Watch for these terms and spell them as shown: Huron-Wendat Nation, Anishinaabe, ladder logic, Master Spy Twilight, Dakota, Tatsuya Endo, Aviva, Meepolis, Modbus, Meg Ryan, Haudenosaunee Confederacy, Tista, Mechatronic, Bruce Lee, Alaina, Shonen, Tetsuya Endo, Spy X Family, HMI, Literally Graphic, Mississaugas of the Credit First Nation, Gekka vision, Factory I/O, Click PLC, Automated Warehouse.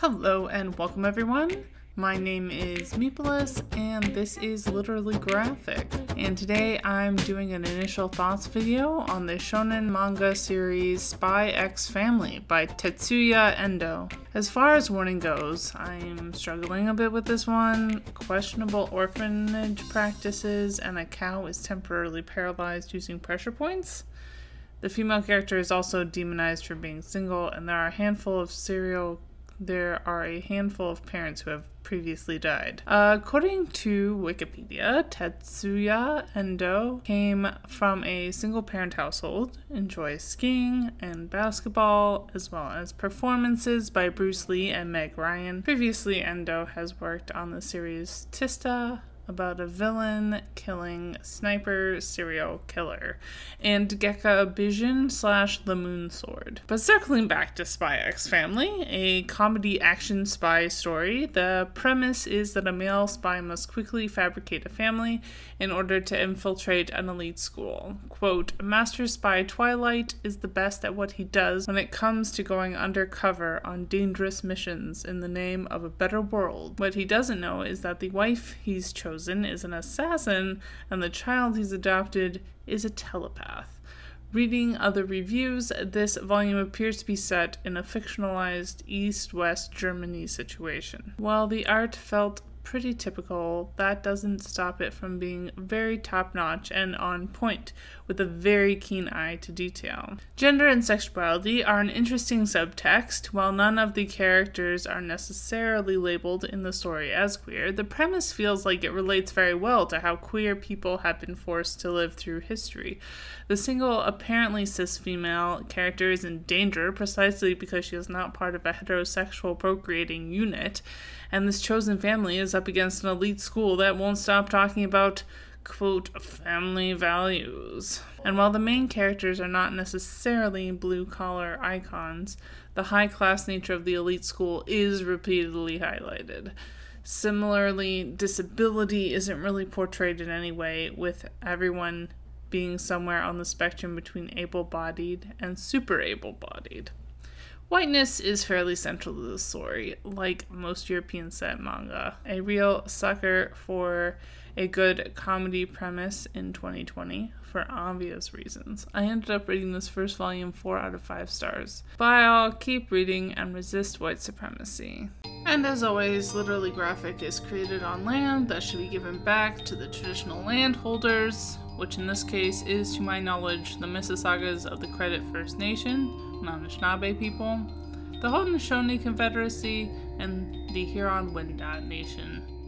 Hello and welcome everyone, my name is Meepolis and this is Literally Graphic, and today I'm doing an initial thoughts video on the shonen manga series Spy X Family by Tetsuya Endo. As far as warning goes, I'm struggling a bit with this one. Questionable orphanage practices and a cow is temporarily paralyzed using pressure points. The female character is also demonized for being single, and there are a handful of parents who have previously died. According to Wikipedia, Tatsuya Endo came from a single-parent household, enjoys skiing and basketball, as well as performances by Bruce Lee and Meg Ryan. Previously, Endo has worked on the series Tista, about a villain killing sniper serial killer, and Gekka Vision / the Moon Sword. But circling back to Spy X Family, a comedy action spy story, the premise is that a male spy must quickly fabricate a family in order to infiltrate an elite school. Quote, "Master Spy Twilight is the best at what he does when it comes to going undercover on dangerous missions in the name of a better world. What he doesn't know is that the wife he's chosen is an assassin, and the child he's adopted is a telepath." Reading other reviews, this volume appears to be set in a fictionalized East-West Germany situation. While the art felt pretty typical, that doesn't stop it from being very top-notch and on point, with a very keen eye to detail. Gender and sexuality are an interesting subtext. While none of the characters are necessarily labeled in the story as queer, the premise feels like it relates very well to how queer people have been forced to live through history. The single, apparently cis female character is in danger precisely because she is not part of a heterosexual procreating unit, and this chosen family is up against an elite school that won't stop talking about, quote, "family values." And while the main characters are not necessarily blue-collar icons, the high-class nature of the elite school is repeatedly highlighted. Similarly, disability isn't really portrayed in any way, with everyone being somewhere on the spectrum between able-bodied and super able-bodied. Whiteness is fairly central to the story, like most European set manga. A real sucker for a good comedy premise in 2020, for obvious reasons. I ended up rating this first volume 4 out of 5 stars, but I'll keep reading and resist white supremacy. And as always, Literally Graphic is created on land that should be given back to the traditional landholders, which in this case is, to my knowledge, the Mississaugas of the Credit First Nation, Anishinaabe people, the Haudenosaunee Confederacy, and the Huron-Wendat Nation.